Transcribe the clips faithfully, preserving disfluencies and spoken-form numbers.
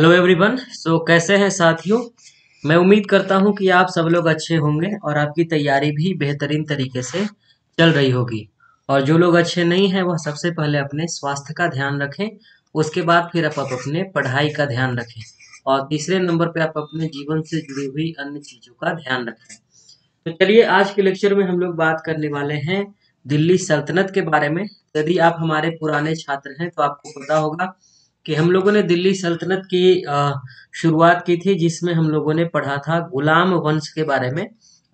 Hello everyone, सो कैसे हैं साथियों। मैं उम्मीद करता हूं कि आप सब लोग अच्छे होंगे और आपकी तैयारी भी बेहतरीन तरीके से चल रही होगी। और जो लोग अच्छे नहीं हैं वह सबसे पहले अपने स्वास्थ्य का ध्यान रखें, उसके बाद फिर आप अपने पढ़ाई का ध्यान रखें और तीसरे नंबर पे आप अपने जीवन से जुड़ी हुई अन्य चीज़ों का ध्यान रखें। तो चलिए, आज के लेक्चर में हम लोग बात करने वाले हैं दिल्ली सल्तनत के बारे में। यदि आप हमारे पुराने छात्र हैं तो आपको पता होगा कि हम लोगों ने दिल्ली सल्तनत की शुरुआत की थी, जिसमें हम लोगों ने पढ़ा था गुलाम वंश के बारे में,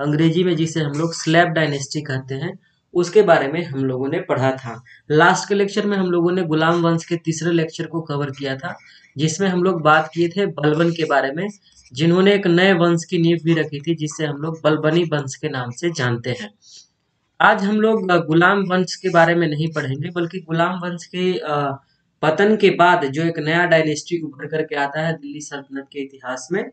अंग्रेजी में जिसे हम लोग स्लैब डायनेस्टी कहते हैं, उसके बारे में हम लोगों ने पढ़ा था। लास्ट के लेक्चर में हम लोगों ने गुलाम वंश के तीसरे लेक्चर को कवर किया था, जिसमें हम लोग बात किए थे बलबन के बारे में, जिन्होंने एक नए वंश की नींव भी रखी थी जिसे हम लोग बलबनी वंश के नाम से जानते हैं। आज हम लोग गुलाम वंश के बारे में नहीं पढ़ेंगे, बल्कि गुलाम वंश के पतन के बाद जो एक नया डायनेस्टी उभर करके आता है दिल्ली सल्तनत के इतिहास में,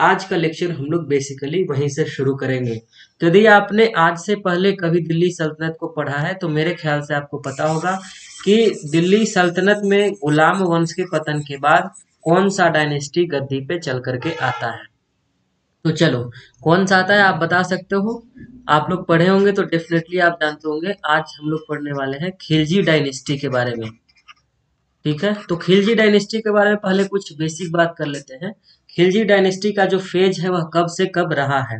आज का लेक्चर हम लोग बेसिकली वहीं से शुरू करेंगे। तो यदि आपने आज से पहले कभी दिल्ली सल्तनत को पढ़ा है तो मेरे ख्याल से आपको पता होगा कि दिल्ली सल्तनत में गुलाम वंश के पतन के बाद कौन सा डायनेस्टी गद्दी पे चल करके आता है। तो चलो, कौन सा आता है आप बता सकते हो? आप लोग पढ़े होंगे तो डेफिनेटली आप जानते होंगे। आज हम लोग पढ़ने वाले हैं खिलजी डायनेस्टी के बारे में, ठीक है। तो खिलजी डायनेस्टी के बारे में पहले कुछ बेसिक बात कर लेते हैं। खिलजी डायनेस्टी का जो फेज है वह कब से कब रहा है।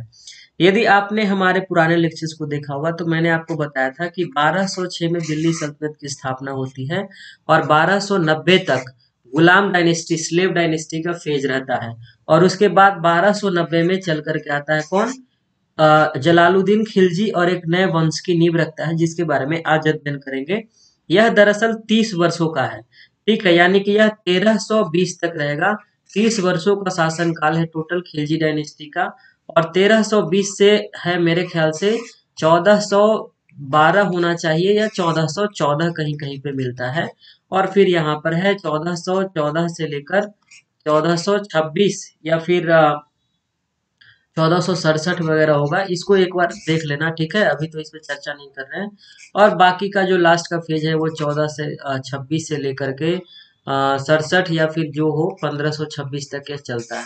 यदि आपने हमारे पुराने लेक्चर्स को देखा होगा तो मैंने आपको बताया था कि बारह सौ छह में दिल्ली सल्तनत की स्थापना होती है और बारह सौ नब्बे तक गुलाम डायनेस्टी, स्लेव डायनेस्टी का फेज रहता है। और उसके बाद बारह सौ नब्बे में चल करके आता है कौन? जलालुद्दीन खिलजी, और एक नए वंश की नींव रखता है जिसके बारे में आज अध्ययन करेंगे। यह दरअसल तीस वर्षों का है, ठीक है, यानी कि यह तेरह सौ बीस तक रहेगा। तीस वर्षों का शासनकाल है टोटल खिलजी डायनेस्टी का, और तेरह सौ बीस से है मेरे ख्याल से चौदह सौ बारह होना चाहिए या चौदह सौ चौदह कहीं कहीं पे मिलता है। और फिर यहाँ पर है चौदह सौ चौदह से लेकर चौदह सौ छब्बीस या फिर चौदह सौ सड़सठ वगैरह होगा। इसको एक बार देख लेना, ठीक है, अभी तो इस पर चर्चा नहीं कर रहे हैं। और बाकी का जो लास्ट का फेज है वो चौदह से छब्बीस से लेकर के सड़सठ या फिर जो हो पंद्रह सौ छब्बीस तक ये चलता है।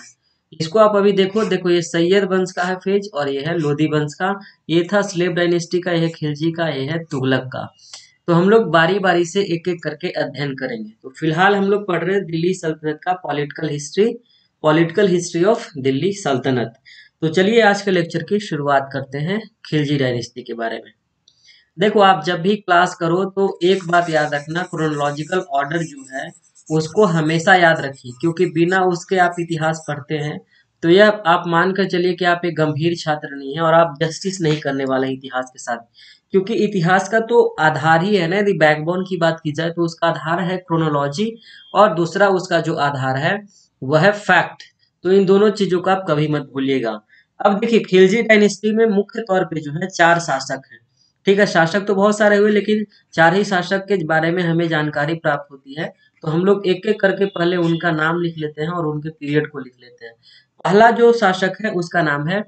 इसको आप अभी देखो, देखो ये सैयद वंश का है फेज, और ये है लोधी वंश का, ये था स्लेब डायनेस्टी का, यह है खिलजी का, यह है तुगलक का। तो हम लोग बारी बारी से एक एक करके अध्ययन करेंगे। तो फिलहाल हम लोग पढ़ रहे हैं दिल्ली सल्तनत का political history, political history of Delhi सल्तनत। तो चलिए, आज के लेक्चर की शुरुआत करते हैं खिलजी डायनेस्टी के बारे में। देखो, आप जब भी क्लास करो तो एक बात याद रखना, क्रोनोलॉजिकल ऑर्डर जो है उसको हमेशा याद रखिए, क्योंकि बिना उसके आप इतिहास पढ़ते हैं तो यह आप मान कर चलिए कि आप एक गंभीर छात्र नहीं है और आप जस्टिस नहीं करने वाले इतिहास के साथ। क्योंकि इतिहास का तो आधार ही है ना, यदि बैकबोन की बात की जाए तो उसका आधार है क्रोनोलॉजी, और दूसरा उसका जो आधार है वह है फैक्ट। तो इन दोनों चीजों का आप कभी मत भूलिएगा। अब देखिए, खिलजी डायनेस्टी में मुख्य तौर पे जो है चार शासक हैं, ठीक है। शासक तो बहुत सारे हुए, लेकिन चार ही शासक के बारे में हमें जानकारी प्राप्त होती है। तो हम लोग एक एक करके पहले उनका नाम लिख लेते हैं और उनके पीरियड को लिख लेते हैं। पहला जो शासक है उसका नाम है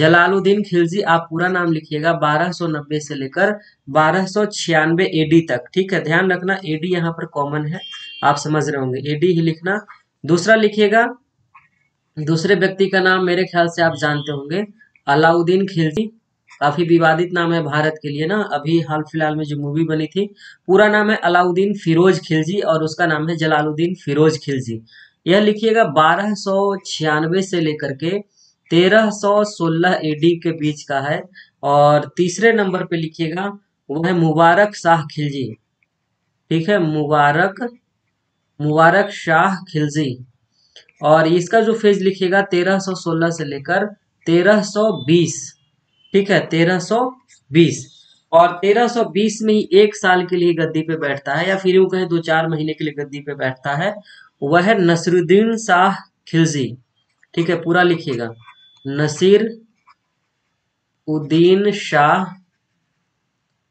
जलालुद्दीन खिलजी। आप पूरा नाम लिखिएगा, बारह सौ नब्बे से लेकर बारह सौ छियानवे एडी तक, ठीक है। ध्यान रखना, एडी यहाँ पर कॉमन है, आप समझ रहे होंगे, एडी ही लिखना। दूसरा लिखिएगा, दूसरे व्यक्ति का नाम मेरे ख्याल से आप जानते होंगे, अलाउद्दीन खिलजी। काफी विवादित नाम है भारत के लिए ना, अभी हाल फिलहाल में जो मूवी बनी थी। पूरा नाम है अलाउद्दीन फिरोज खिलजी और उसका नाम है जलालुद्दीन फिरोज खिलजी। यह लिखिएगा, बारह सौ छियानवे से लेकर के तेरह सौ सोलह एडी के बीच का है। और तीसरे नंबर पे लिखिएगा, वह है मुबारक शाह खिलजी, ठीक है, मुबारक मुबारक शाह खिलजी। और इसका जो फेज लिखिएगा तेरह सौ सोलह से लेकर तेरह सौ बीस, ठीक है, तेरह सौ बीस। और तेरह सौ बीस में ही एक साल के लिए गद्दी पे बैठता है, या फिर यूं कहें दो चार महीने के लिए गद्दी पे बैठता है, वह है नसरुद्दीन शाह खिलजी, ठीक है। पूरा लिखिएगा, नसिरुद्दीन शाह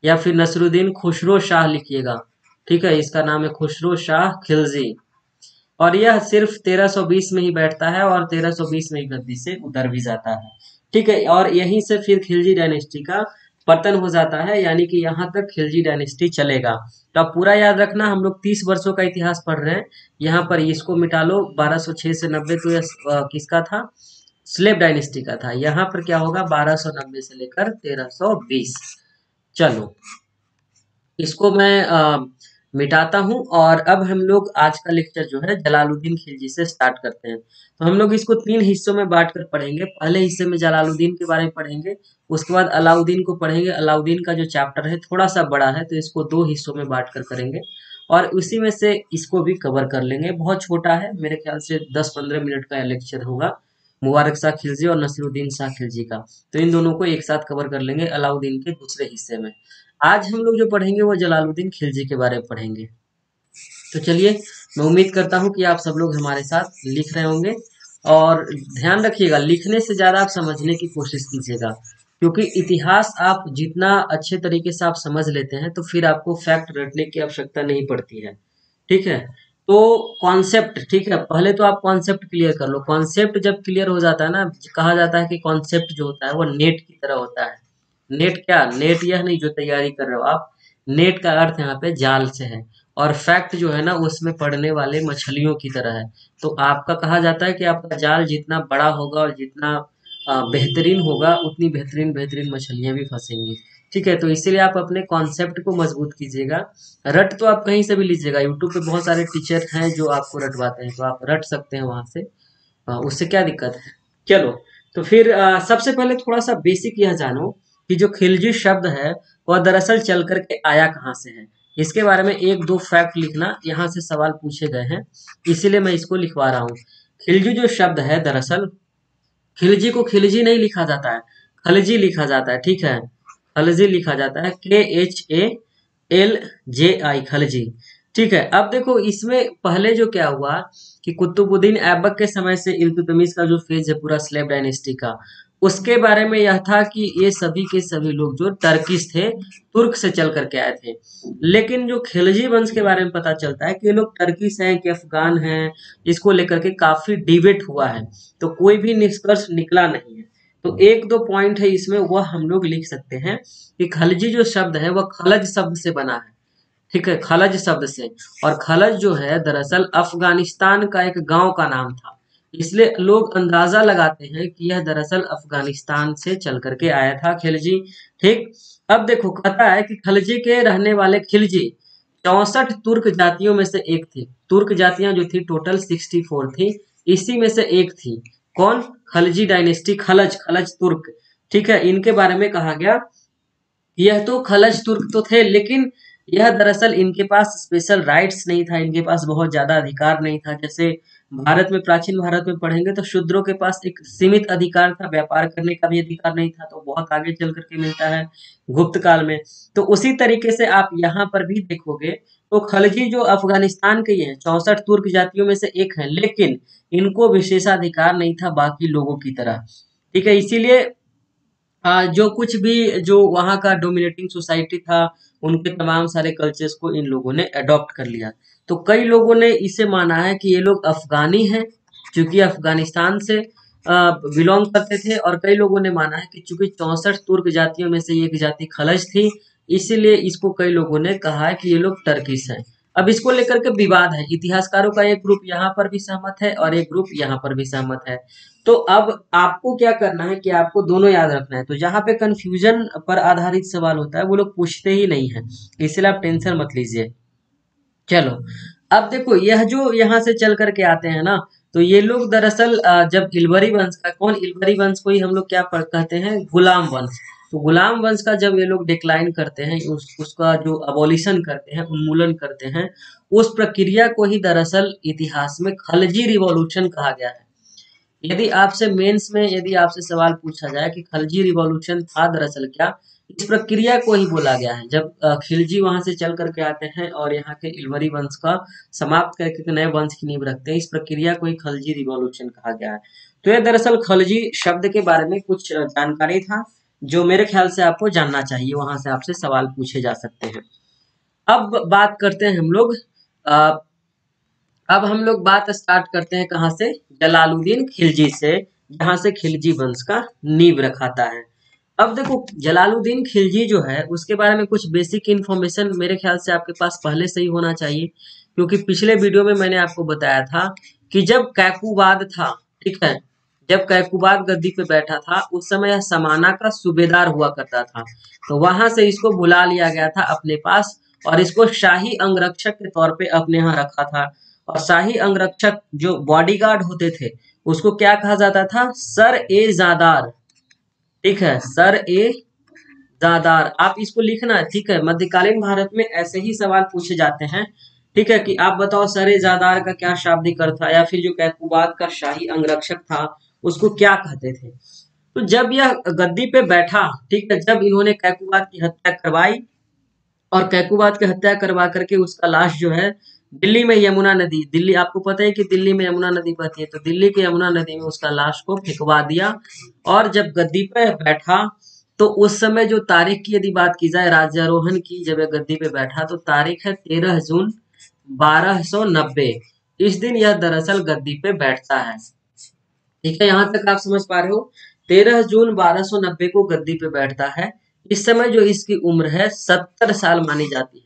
या फिर नसरुद्दीन खुशरो शाह लिखिएगा, ठीक है, इसका नाम है खुशरो शाह खिलजी। और यह सिर्फ तेरह सौ बीस में ही बैठता है और तेरह सौ बीस में ही गद्दी से उतर भी जाता है, ठीक है। और यहीं से फिर खिलजी डायनेस्टी का पतन हो जाता है, यानी कि यहाँ तक खिलजी डायनेस्टी चलेगा। तो आप पूरा याद रखना, हम लोग तीस वर्षों का इतिहास पढ़ रहे हैं। यहाँ पर इसको मिटा लो, बारह सौ छः से नब्बे तो यह किसका था, स्लेब डायनेस्टी का था। यहाँ पर क्या होगा, बारह सौ नब्बे से लेकर तेरह सौ बीस। चलो इसको मैं आ, मिटाता हूँ और अब हम लोग आज का लेक्चर जो है जलालुद्दीन खिलजी से स्टार्ट करते हैं। तो हम लोग इसको तीन हिस्सों में बांटकर पढ़ेंगे। पहले हिस्से में जलालुद्दीन के बारे में पढ़ेंगे, उसके बाद अलाउद्दीन को पढ़ेंगे। अलाउद्दीन का जो चैप्टर है थोड़ा सा बड़ा है, तो इसको दो हिस्सों में बांटकर करेंगे और उसी में से इसको भी कवर कर लेंगे। बहुत छोटा है, मेरे ख्याल से दस पंद्रह मिनट का लेक्चर होगा, मुबारक शाह खिलजी और नसिरुद्दीन शाह खिलजी का। तो इन दोनों को एक साथ कवर कर लेंगे अलाउद्दीन के दूसरे हिस्से में। आज हम लोग जो पढ़ेंगे वो जलालुद्दीन खिलजी के बारे में पढ़ेंगे। तो चलिए, मैं उम्मीद करता हूँ कि आप सब लोग हमारे साथ लिख रहे होंगे और ध्यान रखिएगा, लिखने से ज़्यादा आप समझने की कोशिश कीजिएगा, क्योंकि इतिहास आप जितना अच्छे तरीके से आप समझ लेते हैं तो फिर आपको फैक्ट रटने की आवश्यकता नहीं पड़ती है। ठीक है, तो कॉन्सेप्ट, ठीक है, पहले तो आप कॉन्सेप्ट क्लियर कर लो। कॉन्सेप्ट जब क्लियर हो जाता है ना, कहा जाता है कि कॉन्सेप्ट जो होता है वो नेट की तरह होता है। नेट क्या, नेट यह नहीं जो तैयारी कर रहे हो आप, नेट का अर्थ यहाँ पे जाल से है, और फैक्ट जो है ना उसमें पड़ने वाले मछलियों की तरह है। तो आपका कहा जाता है कि आपका जाल जितना बड़ा होगा और जितना बेहतरीन होगा उतनी बेहतरीन बेहतरीन मछलियाँ भी फंसेंगी। ठीक है, तो इसीलिए आप अपने कॉन्सेप्ट को मजबूत कीजिएगा। रट तो आप कहीं से भी लीजिएगा, यूट्यूब पे बहुत सारे टीचर हैं जो आपको रटवाते हैं, तो आप रट सकते हैं वहाँ से, उससे क्या दिक्कत है। चलो, तो फिर आ, सबसे पहले थोड़ा सा बेसिक यह जानो कि जो खिलजी शब्द है वह दरअसल चल करके आया कहाँ से है। इसके बारे में एक दो फैक्ट लिखना, यहाँ से सवाल पूछे गए हैं इसीलिए मैं इसको लिखवा रहा हूँ। खिलजी जो शब्द है, दरअसल खिलजी को खिलजी नहीं लिखा जाता है, खिलजी लिखा जाता है। ठीक है, खिलजी लिखा जाता है, के एच ए एल जे आई, खिलजी। ठीक है, अब देखो इसमें पहले जो क्या हुआ कि कुतुबुद्दीन ऐबक के समय से इल्तुतमिश का जो फेज है पूरा स्लेब डायनेस्टी का, उसके बारे में यह था कि ये सभी के सभी लोग जो टर्किश थे, तुर्क से चल करके आए थे। लेकिन जो खिलजी वंश के बारे में पता चलता है कि ये लोग टर्किश हैं कि अफगान हैं, इसको लेकर के काफी डिबेट हुआ है, तो कोई भी निष्कर्ष निकला नहीं है। तो एक दो पॉइंट है इसमें, वह हम लोग लिख सकते हैं कि खिलजी जो शब्द है वह खलज शब्द से बना है। ठीक है, खलज शब्द से, और खलज जो है दरअसल अफगानिस्तान का एक गांव का नाम था, इसलिए लोग अंदाजा लगाते हैं कि यह दरअसल अफगानिस्तान से चल करके आया था खिलजी। ठीक, अब देखो कहता है कि खिलजी के रहने वाले खिलजी चौसठ तुर्क जातियों में से एक थी। तुर्क जातियां जो थी टोटल सिक्सटी फोर थी, इसी में से एक थी कौन, खिलजी डायनेस्टी, खलज, खलज तुर्क। ठीक है, इनके बारे में कहा गया यह तो खलज तुर्क तो थे, लेकिन यह दरअसल इनके पास स्पेशल राइट्स नहीं था, इनके पास बहुत ज्यादा अधिकार नहीं था। जैसे भारत में, प्राचीन भारत में पढ़ेंगे तो शूद्रों के पास एक सीमित अधिकार था, व्यापार करने का भी अधिकार नहीं था, तो बहुत आगे चल करके मिलता है गुप्त काल में। तो उसी तरीके से आप यहाँ पर भी देखोगे तो खिलजी जो अफगानिस्तान के ही हैं, चौसठ तुर्क जातियों में से एक है, लेकिन इनको विशेषाधिकार नहीं था बाकी लोगों की तरह। ठीक है, इसीलिए जो कुछ भी जो वहाँ का डोमिनेटिंग सोसाइटी था उनके तमाम सारे कल्चर्स को इन लोगों ने अडॉप्ट कर लिया। तो कई लोगों ने इसे माना है कि ये लोग अफगानी हैं क्योंकि अफगानिस्तान से बिलोंग करते थे, और कई लोगों ने माना है कि चूंकि चौसठ तुर्क जातियों में से एक जाति खलज थी, इसीलिए इसको कई लोगों ने कहा है कि ये लोग टर्किश हैं। अब इसको लेकर के विवाद है, इतिहासकारों का एक ग्रुप यहाँ पर भी सहमत है और एक ग्रुप यहाँ पर भी सहमत है। तो अब आपको क्या करना है कि आपको दोनों याद रखना है। तो जहाँ पे कंफ्यूजन पर आधारित सवाल होता है वो लोग पूछते ही नहीं है, इसलिए आप टेंशन मत लीजिए। चलो, अब देखो यह जो यहाँ से चल करके आते हैं ना, तो ये लोग दरअसल जब इल्बरी वंश का, कौन, इल्बरी वंश को ही हम लोग क्या कहते हैं, गुलाम वंश। तो गुलाम वंश का जब ये लोग डिक्लाइन करते हैं, उस, उसका जो अबॉलिशन करते हैं, उन्मूलन करते हैं, उस प्रक्रिया को ही दरअसल इतिहास में खिलजी रिवॉल्यूशन कहा गया है। यदि आपसे मेंस में यदि आपसे सवाल पूछा जाए कि खिलजी रिवॉल्यूशन था दरअसल क्या, इस प्रक्रिया को ही बोला गया है। जब खिलजी वहां से चल करके आते हैं और यहाँ के इल्वरी वंश का समाप्त करके नए वंश की नींव रखते हैं, इस प्रक्रिया को ही खिलजी रिवॉल्यूशन कहा गया है। तो यह दरअसल खिलजी शब्द के बारे में कुछ जानकारी था जो मेरे ख्याल से आपको जानना चाहिए, वहां से आपसे सवाल पूछे जा सकते हैं। अब बात करते हैं हम लोग, अब हम लोग बात स्टार्ट करते हैं कहाँ से, जलालुद्दीन खिलजी से, जहाँ से खिलजी वंश का नींव रखाता है। अब देखो जलालुद्दीन खिलजी जो है उसके बारे में कुछ बेसिक इन्फॉर्मेशन मेरे ख्याल से आपके पास पहले से ही होना चाहिए, क्योंकि पिछले वीडियो में मैंने आपको बताया था कि जब कैकूबाद था, ठीक है, जब कैकूबाद गद्दी पे बैठा था उस समय यह समाना का सूबेदार हुआ करता था, तो वहां से इसको बुला लिया गया था अपने पास और इसको शाही अंगरक्षक के तौर पे अपने यहाँ रखा था। और शाही अंगरक्षक जो बॉडीगार्ड होते थे उसको क्या कहा जाता था? सर ए जादार, ठीक है, सर ए जादार। आप इसको लिखना, ठीक है, मध्यकालीन भारत में ऐसे ही सवाल पूछे जाते हैं, ठीक है, कि आप बताओ सर ए जादार का क्या शाब्दिक अर्थ था, या फिर जो कैकूबाद का शाही अंगरक्षक था उसको क्या कहते थे। तो जब यह गद्दी पे बैठा, ठीक है, जब इन्होंने कैकूबाद की हत्या करवाई और कैकूबाद की हत्या करवा करके उसका लाश जो है दिल्ली में यमुना नदी, दिल्ली आपको पता है कि दिल्ली में यमुना नदी बहती है, तो दिल्ली के यमुना नदी में उसका लाश को फेंकवा दिया। और जब गद्दी पे बैठा तो उस समय जो तारीख की यदि बात की जाए राज्यारोहण की, जब यह गद्दी पे बैठा तो तारीख है तेरह जून बारह सौ नब्बे। इस दिन यह दरअसल गद्दी पे बैठता है, ठीक है, यहाँ तक आप समझ पा रहे हो। तेरह जून बारह सौ नब्बे को गद्दी पे बैठता है। इस समय जो इसकी उम्र है सत्तर साल मानी जाती है,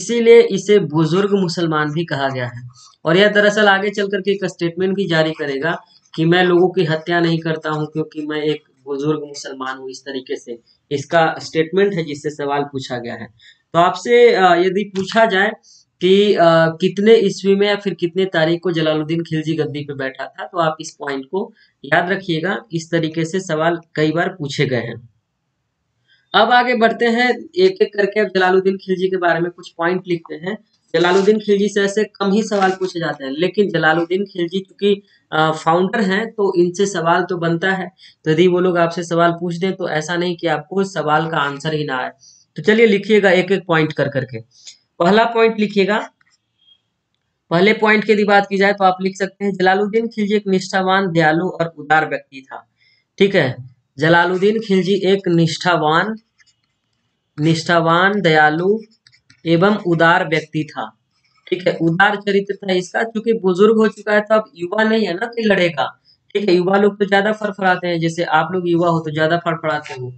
इसीलिए इसे बुजुर्ग मुसलमान भी कहा गया है। और यह दरअसल आगे चल करके एक स्टेटमेंट भी जारी करेगा कि मैं लोगों की हत्या नहीं करता हूं क्योंकि मैं एक बुजुर्ग मुसलमान हूं, इस तरीके से इसका स्टेटमेंट है जिससे सवाल पूछा गया है। तो आपसे यदि पूछा जाए कि आ, कितने ईस्वी में या फिर कितने तारीख को जलालुद्दीन खिलजी गद्दी पे बैठा था, तो आप इस पॉइंट को याद रखिएगा। इस तरीके से सवाल कई बार पूछे गए हैं। अब आगे बढ़ते हैं, एक एक करके अब जलालुद्दीन खिलजी के बारे में कुछ पॉइंट लिखते हैं। जलालुद्दीन खिलजी से ऐसे कम ही सवाल पूछे जाते हैं, लेकिन जलालुद्दीन खिलजी चूंकि फाउंडर हैं तो इनसे सवाल तो बनता है, तो यदि वो लोग आपसे सवाल पूछ दें तो ऐसा नहीं कि आपको सवाल का आंसर ही ना आए। तो चलिए लिखिएगा एक एक पॉइंट कर करके। पहला पॉइंट लिखिएगा, पहले पॉइंट की यदि बात की जाए तो आप लिख सकते हैं जलालुद्दीन खिलजी एक निष्ठावान, दयालु और उदार व्यक्ति था, ठीक है। जलालुद्दीन खिलजी एक निष्ठावान निष्ठावान दयालु एवं उदार व्यक्ति था, ठीक है, उदार चरित्र था इसका। क्योंकि बुजुर्ग हो चुका है तो अब युवा नहीं है ना कि लड़ेगा, ठीक है, युवा लोग तो ज्यादा फड़फड़ाते हैं, जैसे आप लोग युवा हो तो ज्यादा फड़फड़ाते हो।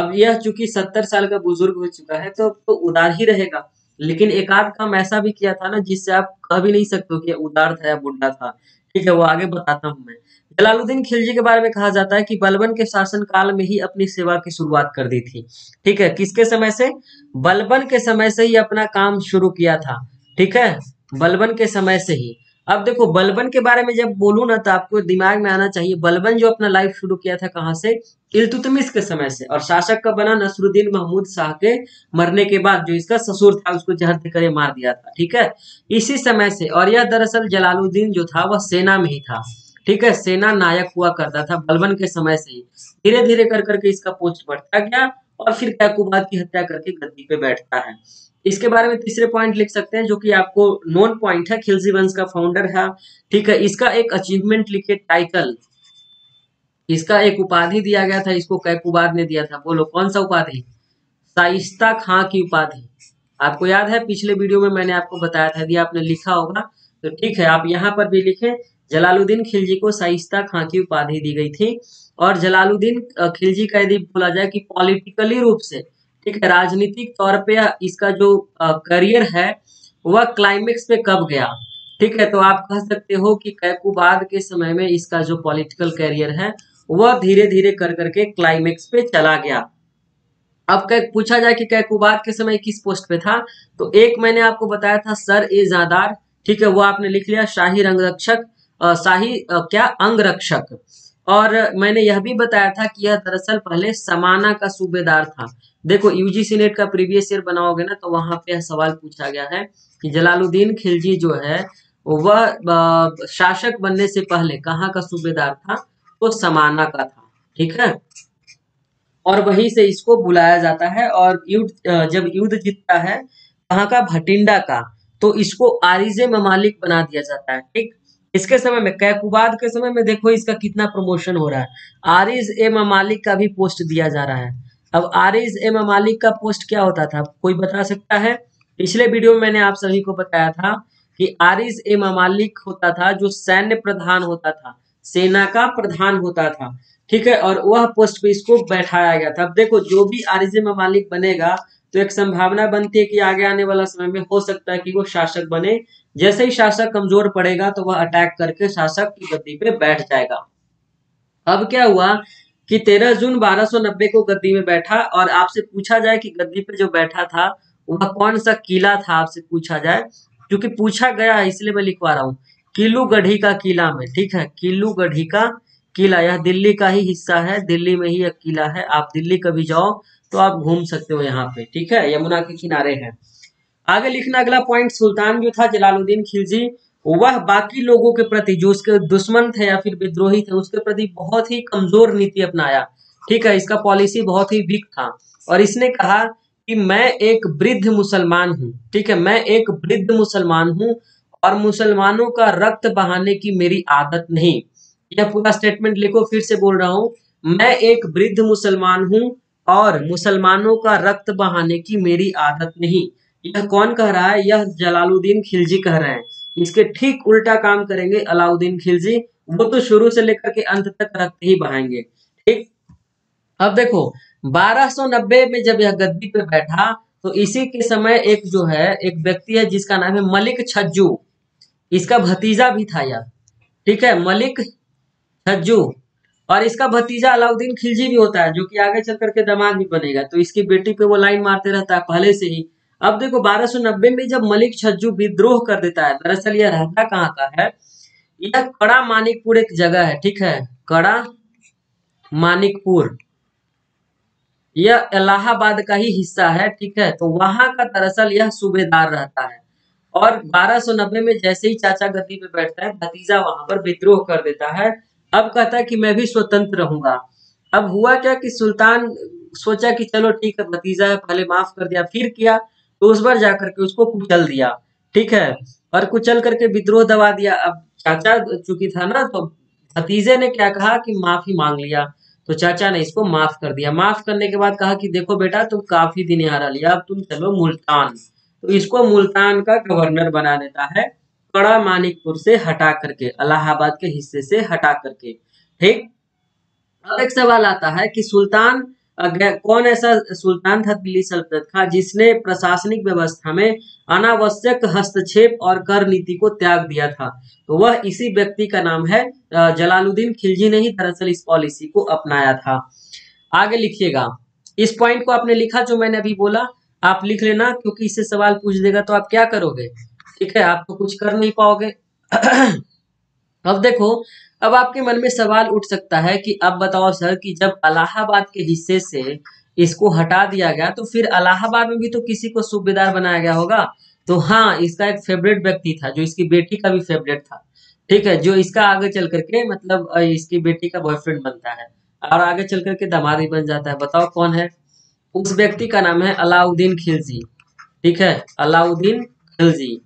अब यह चूंकि सत्तर साल का बुजुर्ग हो चुका है तो, तो उदार ही रहेगा, लेकिन एक आध काम ऐसा भी किया था ना जिससे आप कह भी नहीं सकते कि उदार था या बुढ़ा था, ठीक है, वो आगे बताता हूँ मैं। जलालुद्दीन खिलजी के बारे में कहा जाता है कि बलबन के शासन काल में ही अपनी सेवा की शुरुआत कर दी थी, ठीक है, किसके समय से? बलबन के समय से ही अपना काम शुरू किया था, ठीक है, बलबन के समय से ही। अब देखो बलबन के बारे में जब बोलूं ना तो आपको दिमाग में आना चाहिए बलबन जो अपना लाइफ शुरू किया था कहाँ से? इल्तुतमिश के समय से, और शासक का बना नसरुद्दीन महमूद शाह के मरने के बाद, जो इसका ससुर था उसको जहर देकर मार दिया था, ठीक है, इसी समय से। और यह दरअसल जलालुद्दीन जो था वह सेना में ही था, ठीक है, सेना नायक हुआ करता था बलबन के समय से ही। धीरे धीरे कर करके इसका पोस्ट बढ़ता गया और फिर कैकूबाद की हत्या करके गद्दी पे बैठता है। इसके बारे में तीसरे पॉइंट लिख सकते हैं जो कि आपको नोन पॉइंट है, खिलजी वंश का फाउंडर है, ठीक है। इसका एक अचीवमेंट लिखे, टाइटल, इसका एक उपाधि दिया गया था, इसको कैकूबाद ने दिया था। बोलो कौन सा उपाधि? शाइस्ता खां की उपाधि। आपको याद है पिछले वीडियो में मैंने आपको बताया था, यदि आपने लिखा होगा तो ठीक है आप यहाँ पर भी लिखें। जलालुद्दीन खिलजी को शाइस्ता खां की उपाधि दी गई थी। और जलालुद्दीन खिलजी का यदि बोला जाए कि पॉलिटिकली रूप से, ठीक है, राजनीतिक तौर पे इसका जो करियर है वह क्लाइमेक्स पे कब गया, ठीक है, तो आप कह सकते हो कि कैकूबाद के समय में इसका जो पॉलिटिकल करियर है वह धीरे धीरे कर करके क्लाइमेक्स पे चला गया। अब पूछा जाए कि कैकूबाद के समय किस पोस्ट पे था, तो एक मैंने आपको बताया था सर ए जादार, ठीक है, वो आपने लिख लिया, शाही रंगरक्षक शाही क्या अंगरक्षक। और मैंने यह भी बताया था कि यह दरअसल पहले समाना का सूबेदार था। देखो यूजीसी नेट का प्रीवियस ईयर बनाओगे ना तो वहां पे सवाल पूछा गया है कि जलालुद्दीन खिलजी जो है वह शासक बनने से पहले कहाँ का सूबेदार था, तो समाना का था, ठीक है, और वहीं से इसको बुलाया जाता है। और युद्ध जब युद्ध जीतता है कहाँ का? भटिंडा का, तो इसको आरिजे ममालिक बना दिया जाता है, ठीक। इसके समय में कैकूबाद के समय में देखो इसका कितना प्रमोशन हो रहा है, आरिज ए ममालिक का भी पोस्ट दिया जा रहा है। अब आरिज ए ममालिक का पोस्ट क्या होता था कोई बता सकता है? पिछले वीडियो में मैंने आप सभी को बताया था कि आरिज ए ममालिक होता था जो सैन्य प्रधान होता था, सेना का प्रधान होता था, ठीक है, और वह पोस्ट पे इसको बैठाया गया था। अब देखो जो भी आरिज ममालिक बनेगा तो एक संभावना बनती है कि आगे आने वाला समय में हो सकता है कि वो शासक बने, जैसे ही शासक कमजोर पड़ेगा तो वह अटैक करके शासक की गद्दी पे बैठ जाएगा। अब क्या हुआ कि तेरह जून बारह सौ नब्बे को गद्दी में बैठा, और आपसे पूछा जाए कि गद्दी पे जो बैठा था वह कौन सा किला था, आपसे पूछा जाए, क्योंकि पूछा गया है इसलिए मैं लिखवा रहा हूँ, किल्लू गढ़ी का किला में, ठीक है, किल्लू गढ़ी का किला, यह दिल्ली का ही हिस्सा है, दिल्ली में ही यह किला है, आप दिल्ली कभी जाओ तो आप घूम सकते हो यहाँ पे, ठीक है, यमुना के किनारे है। आगे लिखना अगला पॉइंट, सुल्तान जो था जलालुद्दीन खिलजी, वह बाकी लोगों के प्रति जो उसके दुश्मन थे या फिर विद्रोही थे उसके प्रति बहुत ही कमजोर नीति अपनाया, ठीक है, इसका पॉलिसी बहुत ही वीक था, और इसने कहा कि मैं एक वृद्ध मुसलमान हूँ, ठीक है, मैं एक वृद्ध मुसलमान हूँ और मुसलमानों का रक्त बहाने की मेरी आदत नहीं। यह पूरा स्टेटमेंट लिखो, फिर से बोल रहा हूँ, मैं एक वृद्ध मुसलमान हूँ और मुसलमानों का रक्त बहाने की मेरी आदत नहीं। यह कौन कह रहा है? यह जलालुद्दीन खिलजी कह रहे हैं। इसके ठीक उल्टा काम करेंगे अलाउद्दीन खिलजी, वो तो शुरू से लेकर के अंत तक रक्त ही बहाएंगे, ठीक। अब देखो बारह सौ नब्बे में जब यह गद्दी पे बैठा तो इसी के समय एक जो है एक व्यक्ति है जिसका नाम है मलिक छज्जू, इसका भतीजा भी था यह, ठीक है, मलिक छज्जू, और इसका भतीजा अलाउद्दीन खिलजी भी होता है जो कि आगे चल करके दामाद भी बनेगा, तो इसकी बेटी पे वो लाइन मारते रहता है पहले से ही। अब देखो बारह सौ नब्बे में जब मलिक छज्जू विद्रोह कर देता है, दरअसल यह रहता कहाँ का है? यह कड़ा मानिकपुर एक जगह है, ठीक है, कड़ा मानिकपुर, यह इलाहाबाद का ही हिस्सा है, ठीक है, तो वहां का दरअसल यह सूबेदार रहता है, और बारह सौ नब्बे में जैसे ही चाचा गद्दी पे बैठता है भतीजा वहां पर विद्रोह कर देता है। अब कहता है कि मैं भी स्वतंत्र रहूंगा। अब हुआ क्या कि सुल्तान सोचा कि चलो ठीक है भतीजा है, पहले माफ कर दिया, फिर किया तो उस बार जाकर के उसको कुचल दिया, ठीक है, और कुचल करके विद्रोह दबा दिया। अब चाचा चुकी था ना, तो भतीजे ने क्या कहा कि माफी मांग लिया, तो चाचा ने इसको माफ कर दिया। माफ करने के बाद कहा कि देखो बेटा तुम काफी दिन यहाँ रह लिया, अब तुम चलो मुल्तान, तो इसको मुल्तान का गवर्नर बना देता है, कड़ा मानिकपुर से हटा करके, इलाहाबाद के हिस्से से हटा करके, ठीक। अब एक सवाल आता है कि सुल्तान कौन ऐसा सुल्तान था दिल्ली सल्तनत का जिसने प्रशासनिक व्यवस्था में अनावश्यक हस्तक्षेप और कर नीति को त्याग दिया था? तो वह इसी व्यक्ति का नाम है जलालुद्दीन खिलजी ने ही दरअसल इस पॉलिसी को अपनाया था। आगे लिखिएगा, इस पॉइंट को आपने लिखा जो मैंने अभी बोला, आप लिख लेना क्योंकि इससे सवाल पूछ देगा तो आप क्या करोगे, ठीक है, आप तो कुछ कर नहीं पाओगे। अब देखो, अब आपके मन में सवाल उठ सकता है कि अब बताओ सर कि जब इलाहाबाद के हिस्से से इसको हटा दिया गया तो फिर इलाहाबाद में भी तो किसी को सूबेदार बनाया गया होगा। तो हाँ, इसका एक फेवरेट व्यक्ति था जो इसकी बेटी का भी फेवरेट था, ठीक है, जो इसका आगे चल करके मतलब इसकी बेटी का बॉयफ्रेंड बनता है और आगे चल करके दामाद भी बन जाता है। बताओ कौन है? उस व्यक्ति का नाम है अलाउद्दीन खिलजी, ठीक है, अलाउद्दीन खिलजी,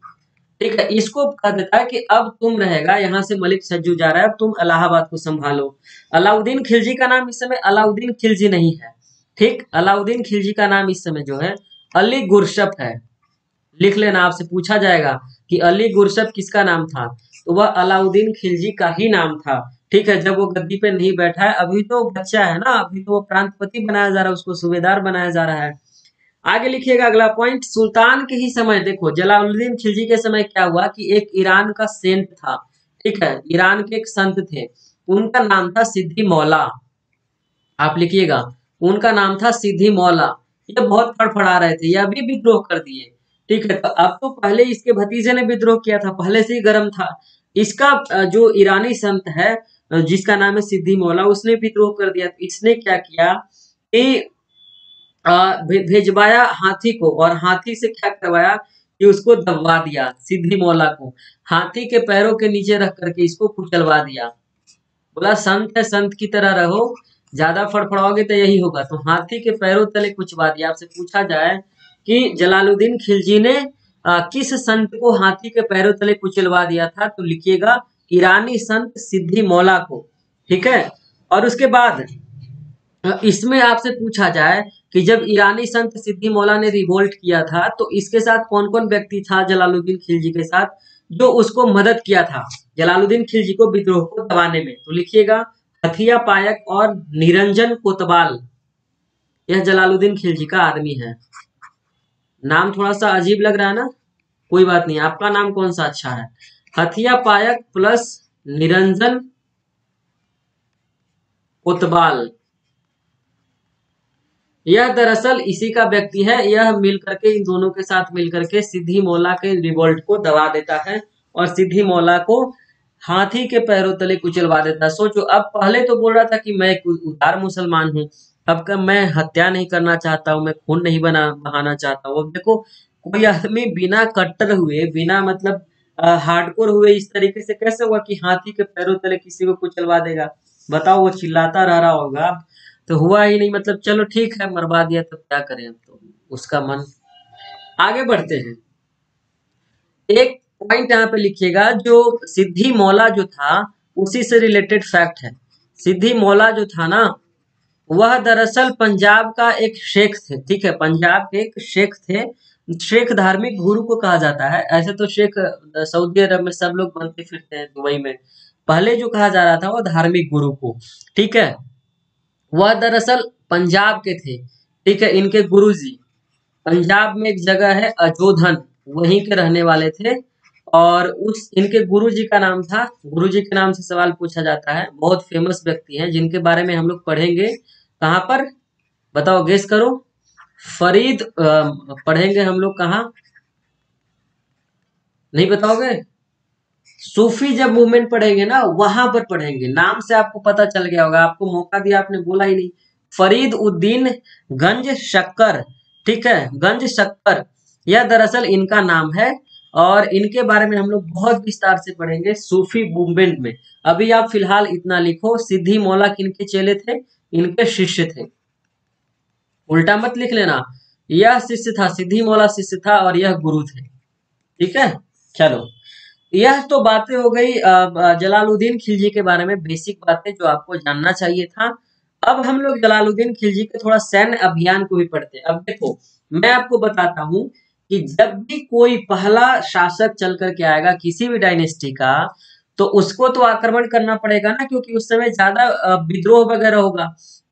ठीक है। इसको कह देता है कि अब तुम रहेगा, यहाँ से मलिक छज्जू जा रहा है, अब तुम इलाहाबाद को संभालो। अलाउद्दीन खिलजी का नाम इस समय अलाउद्दीन खिलजी नहीं है, ठीक, अलाउद्दीन खिलजी का नाम इस समय जो है अली गुरशप है, लिख लेना। आपसे पूछा जाएगा कि अली गुरशप किसका नाम था, तो वह अलाउद्दीन खिलजी का ही नाम था, ठीक है, जब वो गद्दी पे नहीं बैठा है, अभी तो बच्चा है ना, अभी तो वो प्रांतपति बनाया जा रहा है, उसको सूबेदार बनाया जा रहा है। आगे लिखिएगा अगला पॉइंट, सुल्तान के ही समय, देखो जलालुद्दीन खिलजी के समय क्या हुआ कि एक ईरान का सेंट था, ठीक है, ईरान के एक संत थे, उनका नाम था सिदी मौला, आप लिखिएगा, उनका नाम था सिदी मौला। ये बहुत फड़फड़ा रहे थे, ये अभी विद्रोह कर दिए, ठीक है, तो अब तो पहले इसके भतीजे ने विद्रोह किया था, पहले से ही गर्म था। इसका जो ईरानी संत है जिसका नाम है सिदी मौला, उसने विद्रोह कर दिया, तो इसने क्या किया कि भेजवाया हाथी को, और हाथी से क्या करवाया कि उसको दबवा दिया, सिदी मौला को हाथी के पैरों के नीचे रख करके इसको कुचलवा दिया। बोला संत है, संत की तरह रहो, ज्यादा फड़फड़ाओगे तो यही होगा, तो हाथी के पैरों तले कुचवा दिया। आपसे पूछा जाए कि जलालुद्दीन खिलजी ने आ, किस संत को हाथी के पैरों तले कुचलवा दिया था, तो लिखिएगा ईरानी संत सिदी मौला को, ठीक है। और उसके बाद इसमें आपसे पूछा जाए कि जब ईरानी संत सिदी मौला ने रिवोल्ट किया था तो इसके साथ कौन कौन व्यक्ति था जलालुद्दीन खिलजी के साथ जो उसको मदद किया था जलालुद्दीन खिलजी को विद्रोह को दबाने में, तो लिखिएगा हथिया पायक और निरंजन कोतबाल। यह जलालुद्दीन खिलजी का आदमी है। नाम थोड़ा सा अजीब लग रहा है ना, कोई बात नहीं। आपका नाम कौन सा अच्छा है? हथिया पायक प्लस निरंजन कोतबाल। यह दरअसल इसी का व्यक्ति है। यह मिलकर के, इन दोनों के साथ मिलकर के सिदी मौला के रिवोल्ट को दबा देता है और सिदी मौला को हाथी के पैरों तले कुचलवा देता। सोचो, अब पहले तो बोल रहा था कि मैं उदार मुसलमान हूँ, अब का मैं हत्या नहीं करना चाहता हूँ, मैं खून नहीं बना बहाना चाहता हूँ। अब देखो, कोई आदमी बिना कट्टर हुए, बिना मतलब हार्डकोर हुए इस तरीके से कैसे हुआ कि हाथी के पैरों तले किसी को कुचलवा देगा? बताओ, वो चिल्लाता रह रहा होगा, तो हुआ ही नहीं। मतलब चलो ठीक है, मरवा दिया तो क्या करें, तो उसका मन। आगे बढ़ते हैं। एक पॉइंट यहाँ पे लिखिएगा, जो सिदी मौला जो था उसी से रिलेटेड फैक्ट है। सिदी मौला जो था ना, वह दरअसल पंजाब का एक शेख थे। ठीक है, पंजाब के एक शेख थे। शेख धार्मिक गुरु को कहा जाता है। ऐसे तो शेख सऊदी अरब में सब लोग बनते फिरते हैं, दुबई में। पहले जो कहा जा रहा था वो धार्मिक गुरु को, ठीक है। वह दरअसल पंजाब के थे, ठीक है। इनके गुरुजी पंजाब में एक जगह है अजोधन, वहीं के रहने वाले थे। और उस इनके गुरुजी का नाम था, गुरुजी के नाम से सवाल पूछा जाता है। बहुत फेमस व्यक्ति हैं जिनके बारे में हम लोग पढ़ेंगे। कहाँ पर बताओ, गेस करो। फरीद पढ़ेंगे हम लोग। कहाँ? नहीं बताओगे? सूफी जब मूवमेंट पढ़ेंगे ना, वहां पर पढ़ेंगे। नाम से आपको पता चल गया होगा, आपको मौका दिया, आपने बोला ही नहीं। फरीद उद्दीन गंज शक्कर, ठीक है, गंज शक्कर, यह दरअसल इनका नाम है। और इनके बारे में हम लोग बहुत विस्तार से पढ़ेंगे सूफी मूवमेंट में। अभी आप फिलहाल इतना लिखो, सिदी मौला किनके चेले थे? इनके शिष्य थे। उल्टा मत लिख लेना, यह शिष्य था, सिदी मौला शिष्य था और यह गुरु थे, ठीक है। चलो, यह तो बातें हो गई जलालुद्दीन खिलजी के बारे में, बेसिक बातें जो आपको जानना चाहिए था। अब हम लोग जलालुद्दीन खिलजी के थोड़ा सैन्य अभियान को भी पढ़ते हैं। अब देखो, मैं आपको बताता हूँ कि जब भी कोई पहला शासक चल करके आएगा किसी भी डायनेस्टी का, तो उसको तो आक्रमण करना पड़ेगा ना, क्योंकि उस समय ज्यादा विद्रोह वगैरह होगा,